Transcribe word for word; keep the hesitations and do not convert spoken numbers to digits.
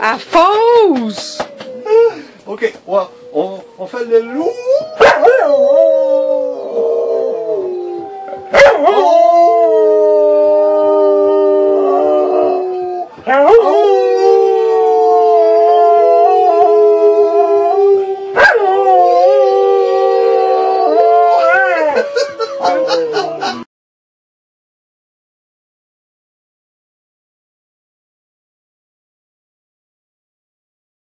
À fausse. Ok, on, on, on fait le loup.